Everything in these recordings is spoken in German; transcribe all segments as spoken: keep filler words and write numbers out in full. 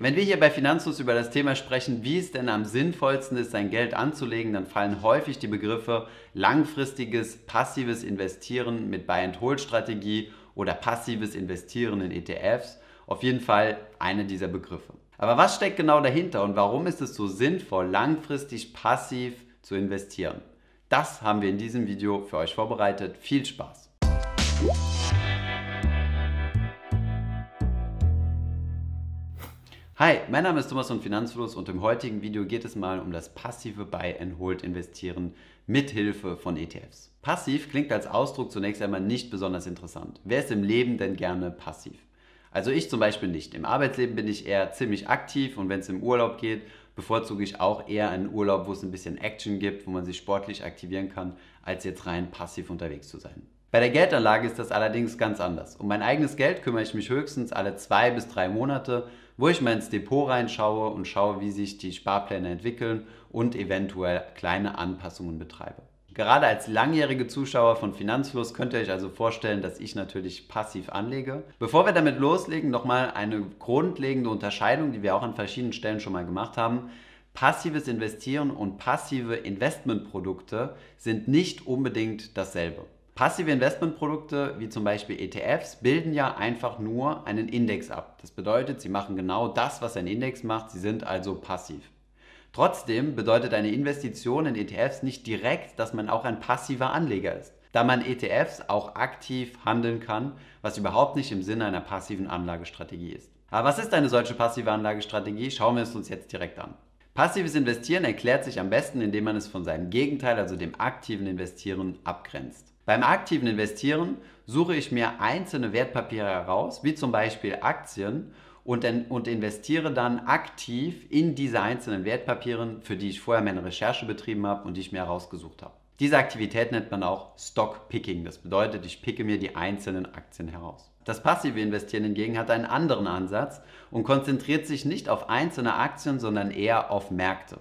Wenn wir hier bei Finanzfluss über das Thema sprechen, wie es denn am sinnvollsten ist, sein Geld anzulegen, dann fallen häufig die Begriffe langfristiges, passives Investieren mit Buy-and-Hold-Strategie oder passives Investieren in E T Fs. Auf jeden Fall einer dieser Begriffe. Aber was steckt genau dahinter und warum ist es so sinnvoll, langfristig passiv zu investieren? Das haben wir in diesem Video für euch vorbereitet. Viel Spaß! Hi, mein Name ist Thomas von Finanzfluss und im heutigen Video geht es mal um das passive Buy-and-Hold-Investieren mithilfe von E T Fs. Passiv klingt als Ausdruck zunächst einmal nicht besonders interessant. Wer ist im Leben denn gerne passiv? Also ich zum Beispiel nicht. Im Arbeitsleben bin ich eher ziemlich aktiv und wenn es im Urlaub geht, bevorzuge ich auch eher einen Urlaub, wo es ein bisschen Action gibt, wo man sich sportlich aktivieren kann, als jetzt rein passiv unterwegs zu sein. Bei der Geldanlage ist das allerdings ganz anders. Um mein eigenes Geld kümmere ich mich höchstens alle zwei bis drei Monate, wo ich mal ins Depot reinschaue und schaue, wie sich die Sparpläne entwickeln und eventuell kleine Anpassungen betreibe. Gerade als langjährige Zuschauer von Finanzfluss könnt ihr euch also vorstellen, dass ich natürlich passiv anlege. Bevor wir damit loslegen, nochmal eine grundlegende Unterscheidung, die wir auch an verschiedenen Stellen schon mal gemacht haben. Passives Investieren und passive Investmentprodukte sind nicht unbedingt dasselbe. Passive Investmentprodukte, wie zum Beispiel E T Fs, bilden ja einfach nur einen Index ab. Das bedeutet, sie machen genau das, was ein Index macht, sie sind also passiv. Trotzdem bedeutet eine Investition in E T Fs nicht direkt, dass man auch ein passiver Anleger ist, da man E T Fs auch aktiv handeln kann, was überhaupt nicht im Sinne einer passiven Anlagestrategie ist. Aber was ist eine solche passive Anlagestrategie? Schauen wir es uns jetzt direkt an. Passives Investieren erklärt sich am besten, indem man es von seinem Gegenteil, also dem aktiven Investieren, abgrenzt. Beim aktiven Investieren suche ich mir einzelne Wertpapiere heraus, wie zum Beispiel Aktien, und, in, und investiere dann aktiv in diese einzelnen Wertpapiere, für die ich vorher meine Recherche betrieben habe und die ich mir herausgesucht habe. Diese Aktivität nennt man auch Stock-Picking. Das bedeutet, ich picke mir die einzelnen Aktien heraus. Das passive Investieren hingegen hat einen anderen Ansatz und konzentriert sich nicht auf einzelne Aktien, sondern eher auf Märkte.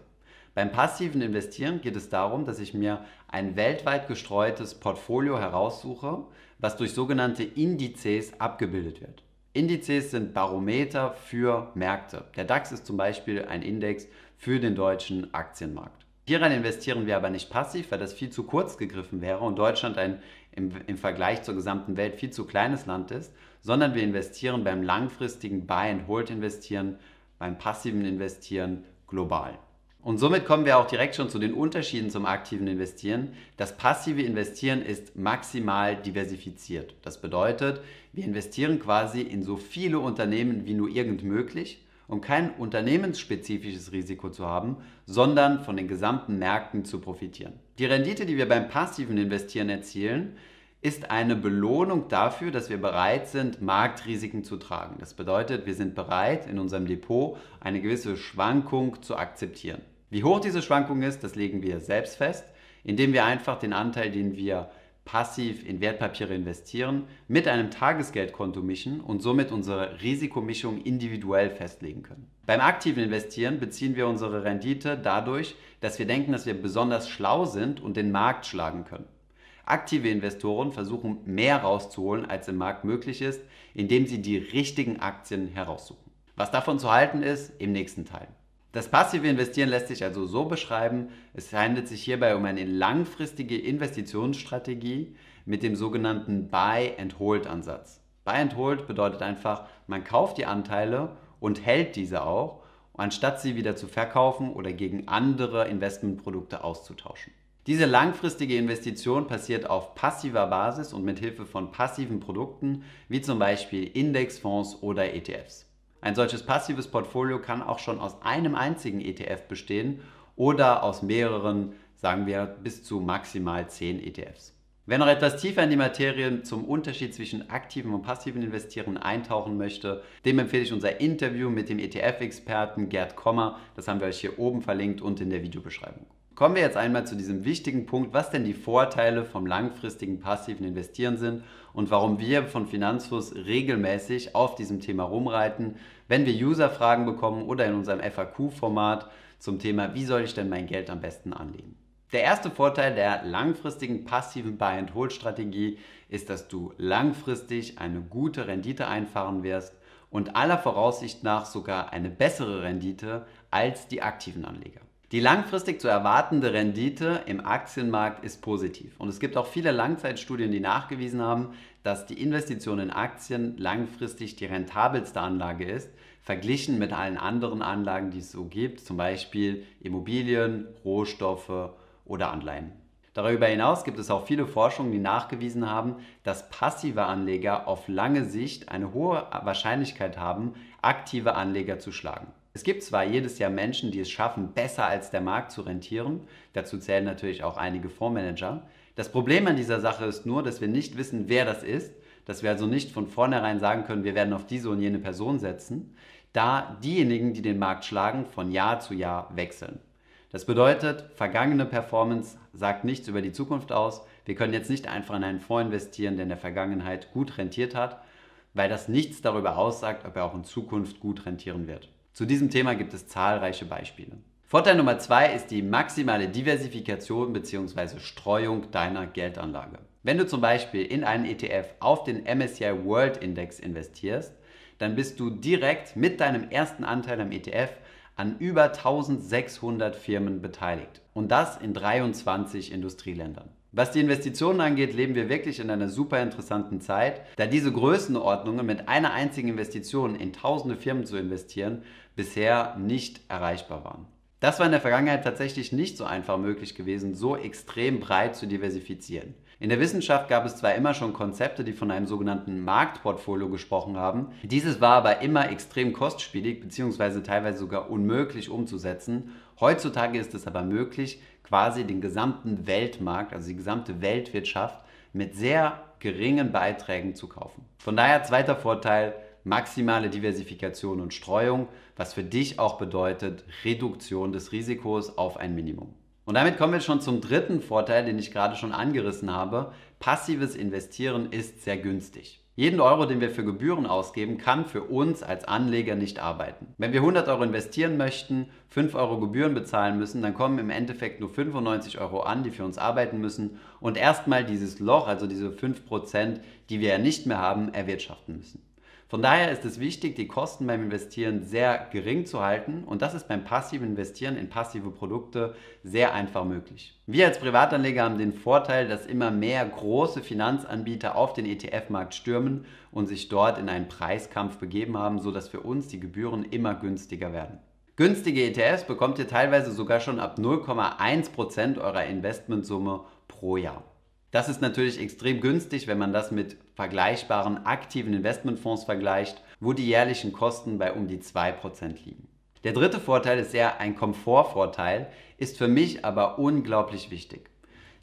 Beim passiven Investieren geht es darum, dass ich mir ein weltweit gestreutes Portfolio heraussuche, was durch sogenannte Indizes abgebildet wird. Indizes sind Barometer für Märkte. Der DAX ist zum Beispiel ein Index für den deutschen Aktienmarkt. Hieran investieren wir aber nicht passiv, weil das viel zu kurz gegriffen wäre und Deutschland ein im, im Vergleich zur gesamten Welt viel zu kleines Land ist, sondern wir investieren beim langfristigen Buy-and-Hold-Investieren, beim passiven Investieren global. Und somit kommen wir auch direkt schon zu den Unterschieden zum aktiven Investieren. Das passive Investieren ist maximal diversifiziert. Das bedeutet, wir investieren quasi in so viele Unternehmen wie nur irgend möglich, um kein unternehmensspezifisches Risiko zu haben, sondern von den gesamten Märkten zu profitieren. Die Rendite, die wir beim passiven Investieren erzielen, ist eine Belohnung dafür, dass wir bereit sind, Marktrisiken zu tragen. Das bedeutet, wir sind bereit, in unserem Depot eine gewisse Schwankung zu akzeptieren. Wie hoch diese Schwankung ist, das legen wir selbst fest, indem wir einfach den Anteil, den wir passiv in Wertpapiere investieren, mit einem Tagesgeldkonto mischen und somit unsere Risikomischung individuell festlegen können. Beim aktiven Investieren beziehen wir unsere Rendite dadurch, dass wir denken, dass wir besonders schlau sind und den Markt schlagen können. Aktive Investoren versuchen mehr rauszuholen, als im Markt möglich ist, indem sie die richtigen Aktien heraussuchen. Was davon zu halten ist, im nächsten Teil. Das passive Investieren lässt sich also so beschreiben, es handelt sich hierbei um eine langfristige Investitionsstrategie mit dem sogenannten Buy-and-Hold-Ansatz. Buy-and-Hold bedeutet einfach, man kauft die Anteile und hält diese auch, anstatt sie wieder zu verkaufen oder gegen andere Investmentprodukte auszutauschen. Diese langfristige Investition passiert auf passiver Basis und mit Hilfe von passiven Produkten, wie zum Beispiel Indexfonds oder E T Fs. Ein solches passives Portfolio kann auch schon aus einem einzigen E T F bestehen oder aus mehreren, sagen wir, bis zu maximal zehn E T Fs. Wer noch etwas tiefer in die Materie zum Unterschied zwischen aktiven und passiven Investieren eintauchen möchte, dem empfehle ich unser Interview mit dem E T F-Experten Gerd Kommer. Das haben wir euch hier oben verlinkt und in der Videobeschreibung. Kommen wir jetzt einmal zu diesem wichtigen Punkt, was denn die Vorteile vom langfristigen passiven Investieren sind und warum wir von Finanzfluss regelmäßig auf diesem Thema rumreiten, wenn wir User-Fragen bekommen oder in unserem F A Q-Format zum Thema, wie soll ich denn mein Geld am besten anlegen. Der erste Vorteil der langfristigen passiven Buy-and-Hold-Strategie ist, dass du langfristig eine gute Rendite einfahren wirst und aller Voraussicht nach sogar eine bessere Rendite als die aktiven Anleger. Die langfristig zu erwartende Rendite im Aktienmarkt ist positiv und es gibt auch viele Langzeitstudien, die nachgewiesen haben, dass die Investition in Aktien langfristig die rentabelste Anlage ist, verglichen mit allen anderen Anlagen, die es so gibt, zum Beispiel Immobilien, Rohstoffe oder Anleihen. Darüber hinaus gibt es auch viele Forschungen, die nachgewiesen haben, dass passive Anleger auf lange Sicht eine hohe Wahrscheinlichkeit haben, aktive Anleger zu schlagen. Es gibt zwar jedes Jahr Menschen, die es schaffen, besser als der Markt zu rentieren, dazu zählen natürlich auch einige Fondsmanager. Das Problem an dieser Sache ist nur, dass wir nicht wissen, wer das ist, dass wir also nicht von vornherein sagen können, wir werden auf diese und jene Person setzen, da diejenigen, die den Markt schlagen, von Jahr zu Jahr wechseln. Das bedeutet, vergangene Performance sagt nichts über die Zukunft aus. Wir können jetzt nicht einfach in einen Fonds investieren, der in der Vergangenheit gut rentiert hat, weil das nichts darüber aussagt, ob er auch in Zukunft gut rentieren wird. Zu diesem Thema gibt es zahlreiche Beispiele. Vorteil Nummer zwei ist die maximale Diversifikation bzw. Streuung deiner Geldanlage. Wenn du zum Beispiel in einen E T F auf den M S C I World Index investierst, dann bist du direkt mit deinem ersten Anteil am E T F an über tausendsechshundert Firmen beteiligt und das in dreiundzwanzig Industrieländern. Was die Investitionen angeht, leben wir wirklich in einer super interessanten Zeit, da diese Größenordnungen mit einer einzigen Investition in tausende Firmen zu investieren bisher nicht erreichbar waren. Das war in der Vergangenheit tatsächlich nicht so einfach möglich gewesen, so extrem breit zu diversifizieren. In der Wissenschaft gab es zwar immer schon Konzepte, die von einem sogenannten Marktportfolio gesprochen haben, dieses war aber immer extrem kostspielig bzw. teilweise sogar unmöglich umzusetzen. Heutzutage ist es aber möglich, quasi den gesamten Weltmarkt, also die gesamte Weltwirtschaft, mit sehr geringen Beiträgen zu kaufen. Von daher zweiter Vorteil, maximale Diversifikation und Streuung, was für dich auch bedeutet Reduktion des Risikos auf ein Minimum. Und damit kommen wir schon zum dritten Vorteil, den ich gerade schon angerissen habe. Passives Investieren ist sehr günstig. Jeden Euro, den wir für Gebühren ausgeben, kann für uns als Anleger nicht arbeiten. Wenn wir hundert Euro investieren möchten, fünf Euro Gebühren bezahlen müssen, dann kommen im Endeffekt nur fünfundneunzig Euro an, die für uns arbeiten müssen und erstmal dieses Loch, also diese fünf Prozent, die wir ja nicht mehr haben, erwirtschaften müssen. Von daher ist es wichtig, die Kosten beim Investieren sehr gering zu halten und das ist beim passiven Investieren in passive Produkte sehr einfach möglich. Wir als Privatanleger haben den Vorteil, dass immer mehr große Finanzanbieter auf den E T F-Markt stürmen und sich dort in einen Preiskampf begeben haben, sodass für uns die Gebühren immer günstiger werden. Günstige E T Fs bekommt ihr teilweise sogar schon ab null Komma eins Prozent eurer Investmentsumme pro Jahr. Das ist natürlich extrem günstig, wenn man das mit vergleichbaren aktiven Investmentfonds vergleicht, wo die jährlichen Kosten bei um die zwei Prozent liegen. Der dritte Vorteil ist eher ein Komfortvorteil, ist für mich aber unglaublich wichtig.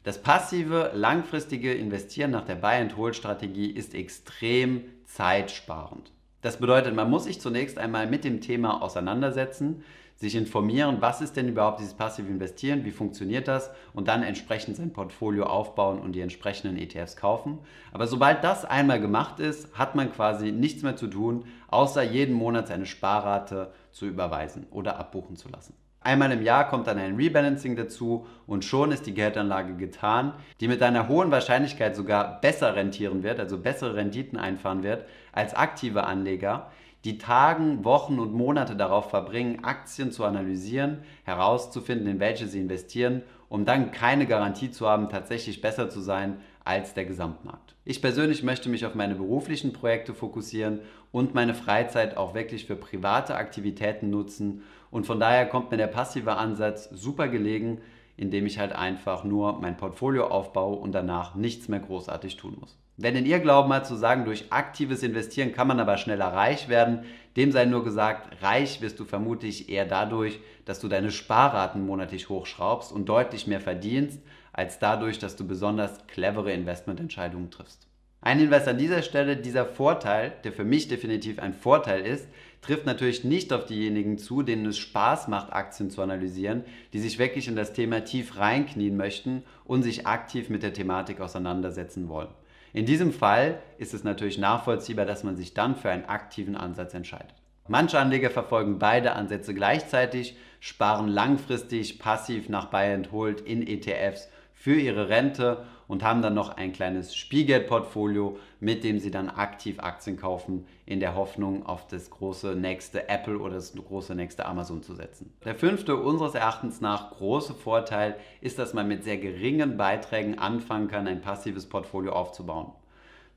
Das passive, langfristige Investieren nach der Buy-and-Hold-Strategie ist extrem zeitsparend. Das bedeutet, man muss sich zunächst einmal mit dem Thema auseinandersetzen, sich informieren, was ist denn überhaupt dieses passive Investieren, wie funktioniert das und dann entsprechend sein Portfolio aufbauen und die entsprechenden E T Fs kaufen. Aber sobald das einmal gemacht ist, hat man quasi nichts mehr zu tun, außer jeden Monat seine Sparrate zu überweisen oder abbuchen zu lassen. Einmal im Jahr kommt dann ein Rebalancing dazu und schon ist die Geldanlage getan, die mit einer hohen Wahrscheinlichkeit sogar besser rentieren wird, also bessere Renditen einfahren wird als aktive Anleger, die Tagen, Wochen und Monate darauf verbringen, Aktien zu analysieren, herauszufinden, in welche sie investieren, um dann keine Garantie zu haben, tatsächlich besser zu sein als der Gesamtmarkt. Ich persönlich möchte mich auf meine beruflichen Projekte fokussieren und meine Freizeit auch wirklich für private Aktivitäten nutzen und von daher kommt mir der passive Ansatz super gelegen, indem ich halt einfach nur mein Portfolio aufbaue und danach nichts mehr großartig tun muss. Wenn denn ihr Glauben hat zu sagen, durch aktives Investieren kann man aber schneller reich werden, dem sei nur gesagt, reich wirst du vermutlich eher dadurch, dass du deine Sparraten monatlich hochschraubst und deutlich mehr verdienst, als dadurch, dass du besonders clevere Investmententscheidungen triffst. Ein Hinweis an dieser Stelle, dieser Vorteil, der für mich definitiv ein Vorteil ist, trifft natürlich nicht auf diejenigen zu, denen es Spaß macht, Aktien zu analysieren, die sich wirklich in das Thema tief reinknien möchten und sich aktiv mit der Thematik auseinandersetzen wollen. In diesem Fall ist es natürlich nachvollziehbar, dass man sich dann für einen aktiven Ansatz entscheidet. Manche Anleger verfolgen beide Ansätze gleichzeitig, sparen langfristig passiv nach Buy and Hold in E T Fs für ihre Rente und haben dann noch ein kleines Spielgeldportfolio, mit dem sie dann aktiv Aktien kaufen, in der Hoffnung, auf das große nächste Apple oder das große nächste Amazon zu setzen. Der fünfte, unseres Erachtens nach große Vorteil ist, dass man mit sehr geringen Beiträgen anfangen kann, ein passives Portfolio aufzubauen.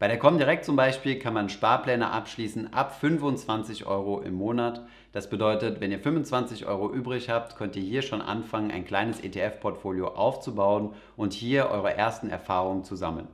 Bei der Comdirect zum Beispiel kann man Sparpläne abschließen ab fünfundzwanzig Euro im Monat. Das bedeutet, wenn ihr fünfundzwanzig Euro übrig habt, könnt ihr hier schon anfangen, ein kleines E T F-Portfolio aufzubauen und hier eure ersten Erfahrungen zu sammeln.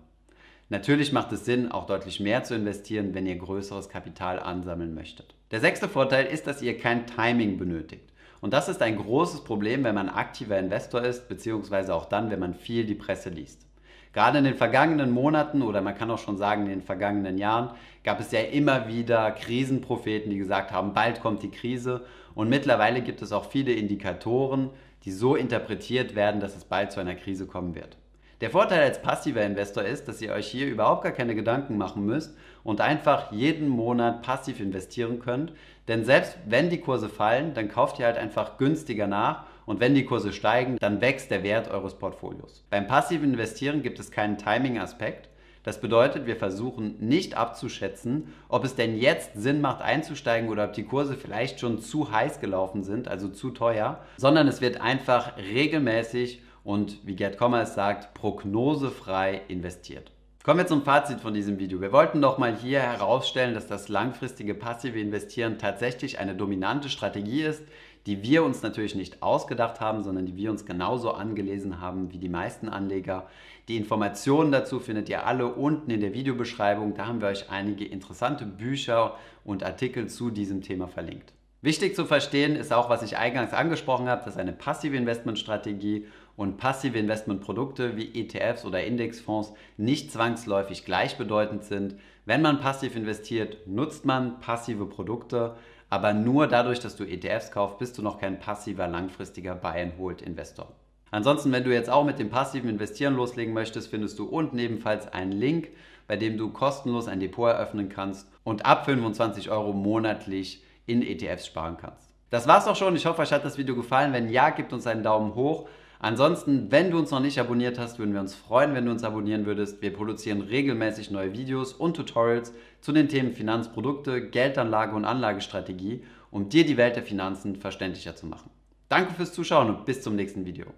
Natürlich macht es Sinn, auch deutlich mehr zu investieren, wenn ihr größeres Kapital ansammeln möchtet. Der sechste Vorteil ist, dass ihr kein Timing benötigt. Und das ist ein großes Problem, wenn man aktiver Investor ist, beziehungsweise auch dann, wenn man viel die Presse liest. Gerade in den vergangenen Monaten oder man kann auch schon sagen in den vergangenen Jahren gab es ja immer wieder Krisenpropheten, die gesagt haben, bald kommt die Krise, und mittlerweile gibt es auch viele Indikatoren, die so interpretiert werden, dass es bald zu einer Krise kommen wird. Der Vorteil als passiver Investor ist, dass ihr euch hier überhaupt gar keine Gedanken machen müsst und einfach jeden Monat passiv investieren könnt, denn selbst wenn die Kurse fallen, dann kauft ihr halt einfach günstiger nach. Und wenn die Kurse steigen, dann wächst der Wert eures Portfolios. Beim passiven Investieren gibt es keinen Timing-Aspekt. Das bedeutet, wir versuchen nicht abzuschätzen, ob es denn jetzt Sinn macht einzusteigen oder ob die Kurse vielleicht schon zu heiß gelaufen sind, also zu teuer, sondern es wird einfach regelmäßig und, wie Gerd Kommer es sagt, prognosefrei investiert. Kommen wir zum Fazit von diesem Video. Wir wollten doch mal hier herausstellen, dass das langfristige passive Investieren tatsächlich eine dominante Strategie ist, die wir uns natürlich nicht ausgedacht haben, sondern die wir uns genauso angelesen haben wie die meisten Anleger. Die Informationen dazu findet ihr alle unten in der Videobeschreibung. Da haben wir euch einige interessante Bücher und Artikel zu diesem Thema verlinkt. Wichtig zu verstehen ist auch, was ich eingangs angesprochen habe, dass eine passive Investmentstrategie und passive Investmentprodukte wie E T Fs oder Indexfonds nicht zwangsläufig gleichbedeutend sind. Wenn man passiv investiert, nutzt man passive Produkte. Aber nur dadurch, dass du E T Fs kaufst, bist du noch kein passiver, langfristiger Buy-and-Hold-Investor. Ansonsten, wenn du jetzt auch mit dem passiven Investieren loslegen möchtest, findest du unten ebenfalls einen Link, bei dem du kostenlos ein Depot eröffnen kannst und ab fünfundzwanzig Euro monatlich in E T Fs sparen kannst. Das war's auch schon. Ich hoffe, euch hat das Video gefallen. Wenn ja, gebt uns einen Daumen hoch. Ansonsten, wenn du uns noch nicht abonniert hast, würden wir uns freuen, wenn du uns abonnieren würdest. Wir produzieren regelmäßig neue Videos und Tutorials zu den Themen Finanzprodukte, Geldanlage und Anlagestrategie, um dir die Welt der Finanzen verständlicher zu machen. Danke fürs Zuschauen und bis zum nächsten Video.